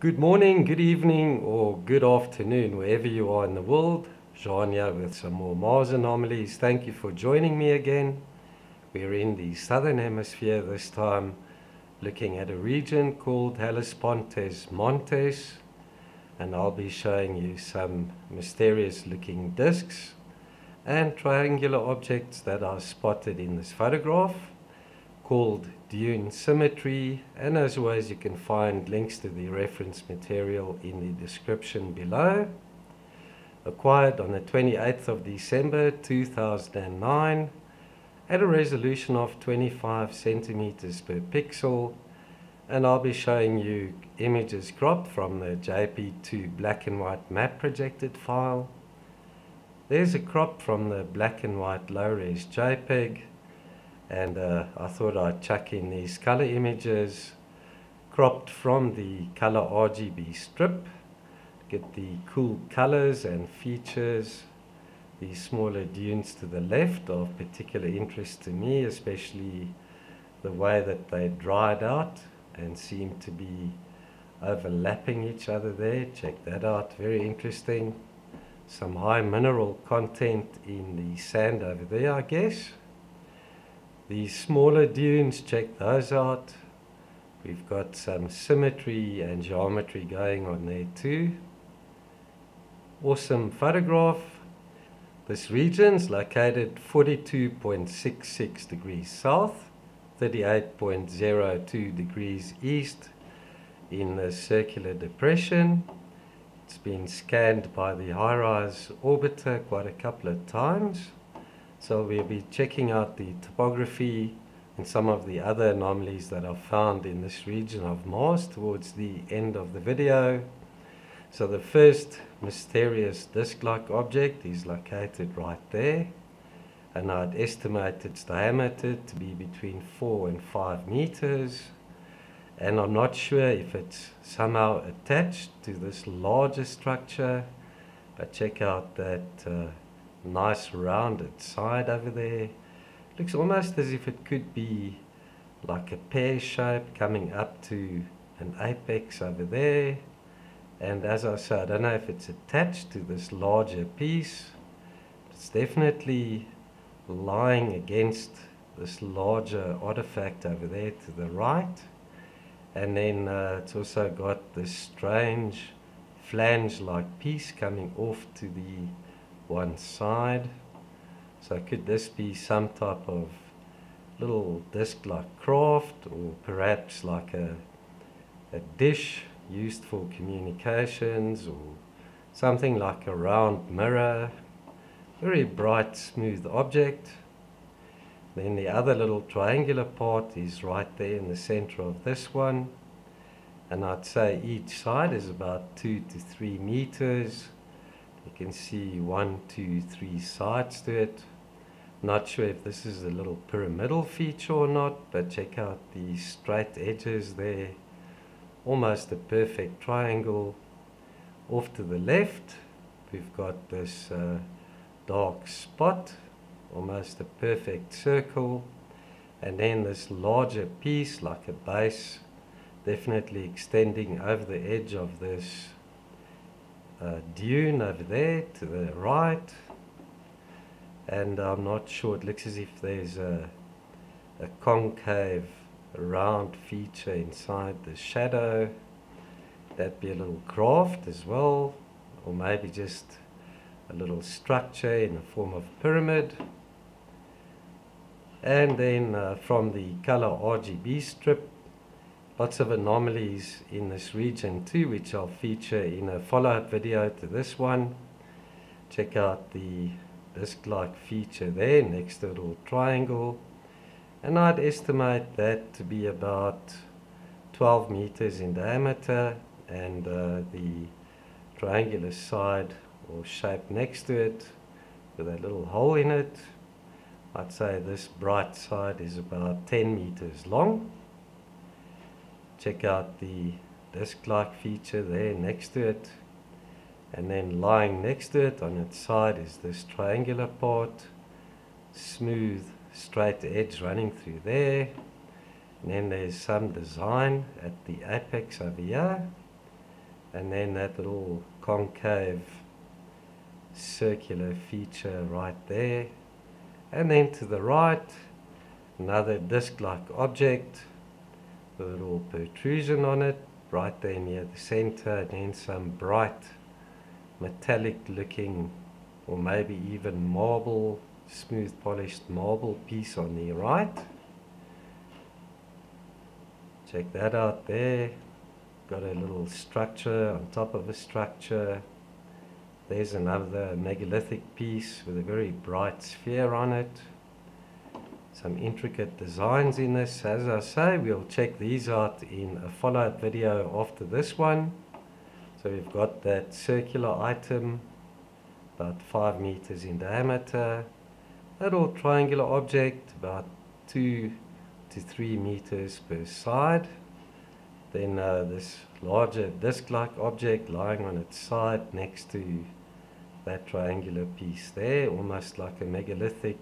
Good morning, good evening, or good afternoon, wherever you are in the world. Jean here with some more Mars anomalies. Thank you for joining me again. We're in the southern hemisphere this time, looking at a region called Hellespontus Montes, and I'll be showing you some mysterious looking discs and triangular objects that are spotted in this photograph called Dune Symmetry, and as always you can find links to the reference material in the description below. Acquired on the 28th of December 2009 at a resolution of 25 centimeters per pixel, and I'll be showing you images cropped from the JP2 black and white map projected file. There's a crop from the black and white low-res JPEG, and I thought I'd chuck in these color images cropped from the color RGB strip, get the cool colors and features. These smaller dunes to the left are of particular interest to me, especially the way that they dried out and seem to be overlapping each other there. Check that out, very interesting. Some high mineral content in the sand over there, I guess. These smaller dunes, check those out. We've got some symmetry and geometry going on there too. Awesome photograph. This region's located 42.66 degrees south, 38.02 degrees east in the circular depression. It's been scanned by the HiRISE orbiter quite a couple of times. So we'll be checking out the topography and some of the other anomalies that are found in this region of Mars towards the end of the video. So the first mysterious disc-like object is located right there, and I'd estimate its diameter to be between 4 and 5 meters, and I'm not sure if it's somehow attached to this larger structure, but check out that nice rounded side over there. Looks almost as if it could be like a pear shape coming up to an apex over there, and as I say, I don't know if it's attached to this larger piece. It's definitely lying against this larger artifact over there to the right, and then it's also got this strange flange like piece coming off to the one side. So could this be some type of little disc like craft, or perhaps like a dish used for communications, or something like a round mirror? Very bright, smooth object. Then the other little triangular part is right there in the center of this one, and I'd say each side is about 2 to 3 meters. You can see 1, 2, 3 sides to it. Not sure if this is a little pyramidal feature or not, but check out the straight edges there. Almost a perfect triangle. Off to the left, we've got this dark spot, almost a perfect circle. And then this larger piece, like a base, definitely extending over the edge of this dune over there to the right, and I'm not sure, it looks as if there's a concave round feature inside the shadow. That'd be a little craft as well, or maybe just a little structure in the form of a pyramid. And then from the color RGB strip, lots of anomalies in this region too, which I'll feature in a follow-up video to this one. Check out the disc-like feature there next to a little triangle, and I'd estimate that to be about 12 meters in diameter, and the triangular side or shape next to it with a little hole in it, I'd say this bright side is about 10 meters long. Check out the disc-like feature there next to it, and then lying next to it on its side is this triangular part, smooth straight edge running through there, and then there's some design at the apex over here, and then that little concave circular feature right there, and then to the right another disc-like object with a little protrusion on it right there near the center, and then some bright metallic looking or maybe even marble, smooth polished marble piece on the right. Check that out there. Got a little structure on top of a structure. There's another megalithic piece with a very bright sphere on it. Some intricate designs in this. As I say, we'll check these out in a follow-up video after this one. So we've got that circular item, about 5 meters in diameter. That little triangular object, about 2 to 3 meters per side. Then this larger disc-like object lying on its side next to that triangular piece there, almost like a megalithic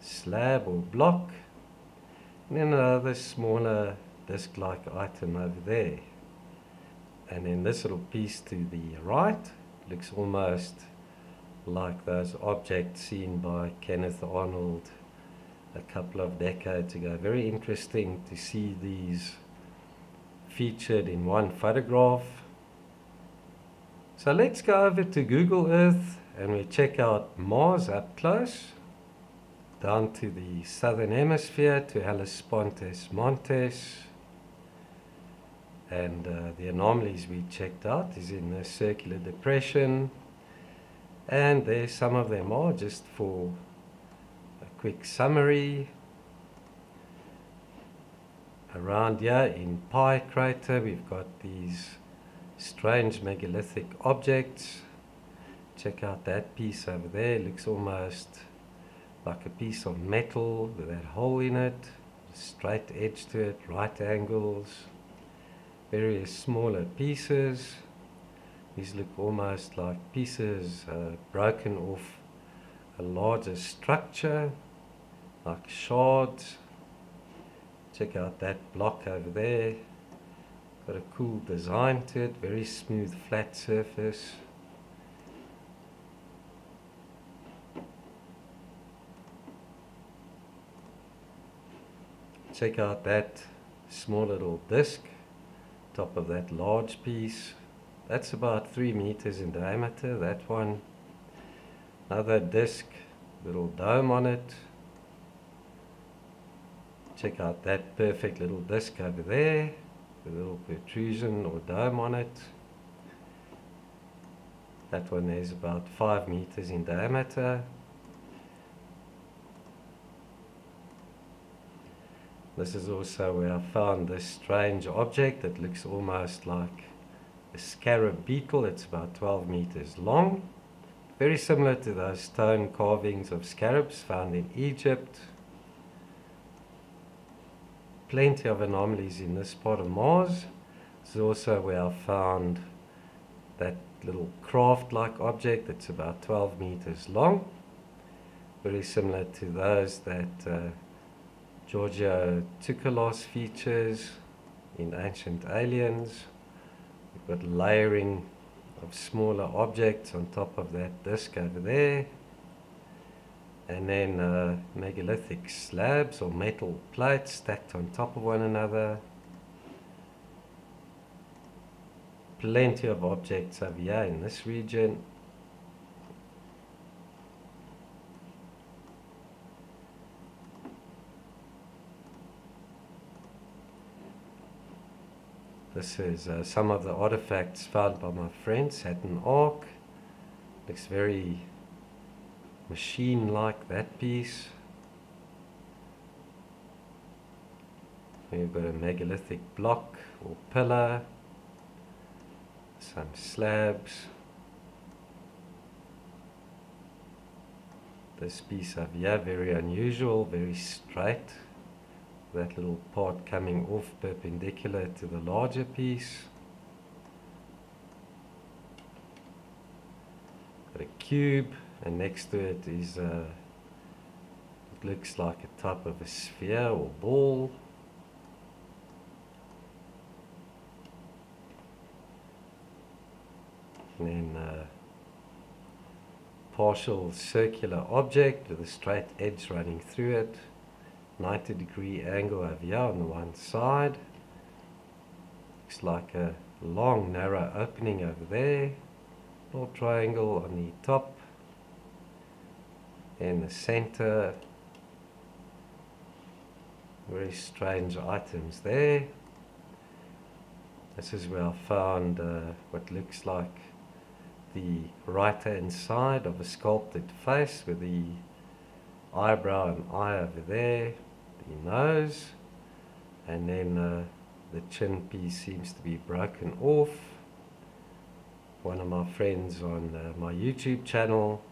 slab or block, and then another smaller disc-like item over there, and then this little piece to the right looks almost like those objects seen by Kenneth Arnold a couple of decades ago. Very interesting to see these featured in one photograph. So let's go over to Google Earth and we check out Mars up close, down to the southern hemisphere to Hellespontus Montes, and the anomalies we checked out is in the circular depression, and there some of them are. Just for a quick summary, around here in Pi Crater we've got these strange megalithic objects. Check out that piece over there, it looks almost like a piece of metal with that hole in it, straight edge to it, right angles, various smaller pieces. These look almost like pieces broken off a larger structure, like shards. Check out that block over there, got a cool design to it, very smooth flat surface. Check out that small little disc, top of that large piece, that's about 3 meters in diameter, that one. Another disc, little dome on it. Check out that perfect little disc over there, the little protrusion or dome on it. That one there is about 5 meters in diameter. This is also where I found this strange object that looks almost like a scarab beetle. It's about 12 meters long. Very similar to those stone carvings of scarabs found in Egypt. Plenty of anomalies in this part of Mars. This is also where I found that little craft-like object that's about 12 meters long. Very similar to those that Giorgio Tsoukalos features in Ancient Aliens. We've got layering of smaller objects on top of that disc over there. And then megalithic slabs or metal plates stacked on top of one another. Plenty of objects over here in this region. This is some of the artifacts found by my friend Saturn Ark. Looks very machine-like, that piece. We've got a megalithic block or pillar, some slabs. This piece over here, very unusual, very straight. That little part coming off perpendicular to the larger piece. Got a cube, and next to it is it looks like a type of a sphere or ball. then partial circular object with a straight edge running through it, 90 degree angle over here on the one side, looks like a long narrow opening over there, little triangle on the top, in the center, very strange items there. This is where I found what looks like the right hand side of a sculpted face with the eyebrow and eye over there, the nose, and then the chin piece seems to be broken off. One of my friends on my YouTube channel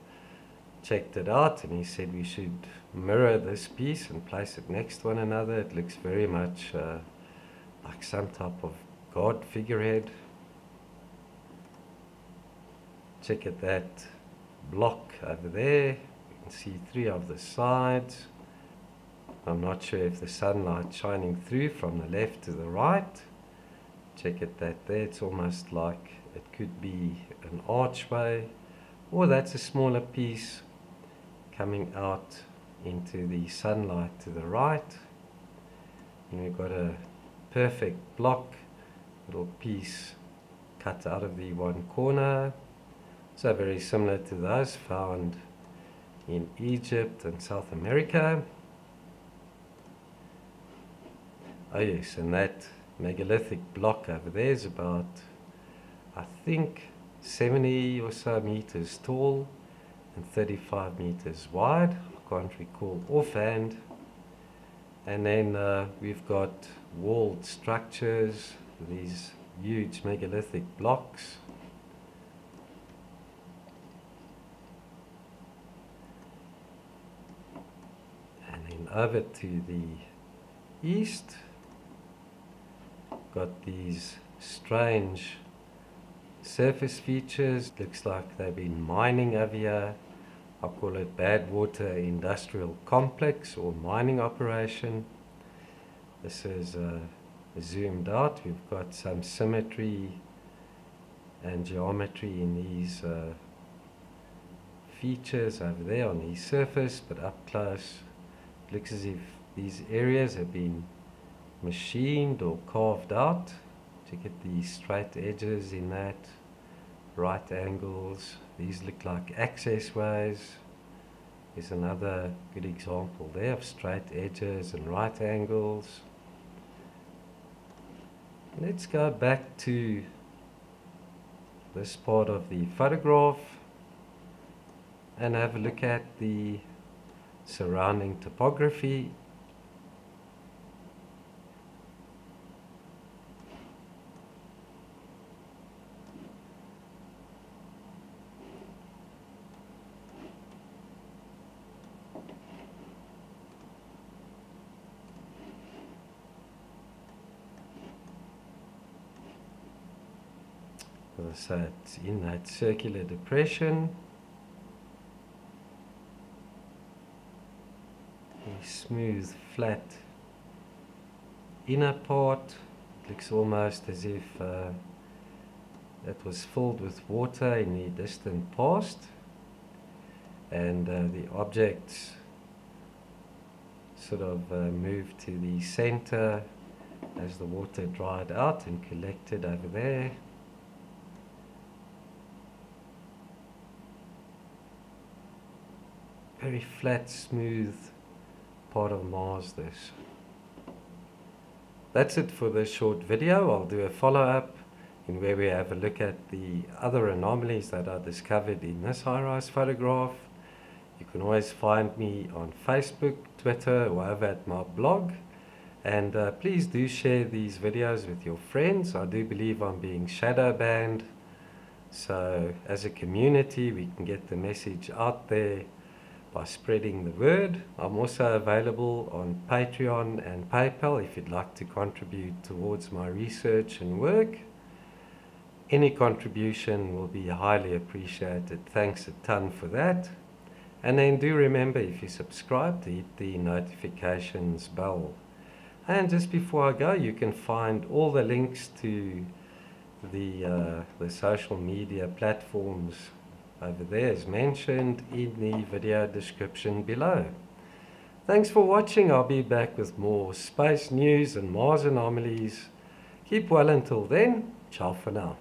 checked it out and he said we should mirror this piece and place it next to one another. It looks very much like some type of god figurehead. Check at that block over there, you can see three of the sides. I'm not sure if the sunlight shining through from the left to the right. Check at that there, it's almost like it could be an archway, or that's a smaller piece coming out into the sunlight to the right. And we've got a perfect block, little piece cut out of the one corner. So very similar to those found in Egypt and South America. Oh yes, and that megalithic block over there is about, I think, 70 or so meters tall and 35 meters wide. I can't recall offhand. And then we've got walled structures, these huge megalithic blocks. And then over to the east, got these strange surface features. Looks like they've been mining over here. I call it Badwater Industrial Complex or mining operation. This is zoomed out. We've got some symmetry and geometry in these features over there on the surface, but up close it looks as if these areas have been machined or carved out. To get the straight edges in that, right angles, these look like access ways. There's another good example there of straight edges and right angles. Let's go back to this part of the photograph and have a look at the surrounding topography. So it's in that circular depression. A smooth, flat inner part. It looks almost as if it was filled with water in the distant past. And the objects sort of moved to the center as the water dried out and collected over there. Very flat, smooth part of Mars this. That's it for this short video. I'll do a follow-up in where we have a look at the other anomalies that are discovered in this high-rise photograph. You can always find me on Facebook, Twitter, or over at my blog. And please do share these videos with your friends. I do believe I'm being shadow banned. So as a community, we can get the message out there by spreading the word. I'm also available on Patreon and PayPal if you'd like to contribute towards my research and work. Any contribution will be highly appreciated. Thanks a ton for that. And then do remember, if you subscribe, to hit the notifications bell. And just before I go, you can find all the links to the social media platforms over there is mentioned in the video description below. Thanks for watching. I'll be back with more space news and Mars anomalies. Keep well until then. Ciao for now.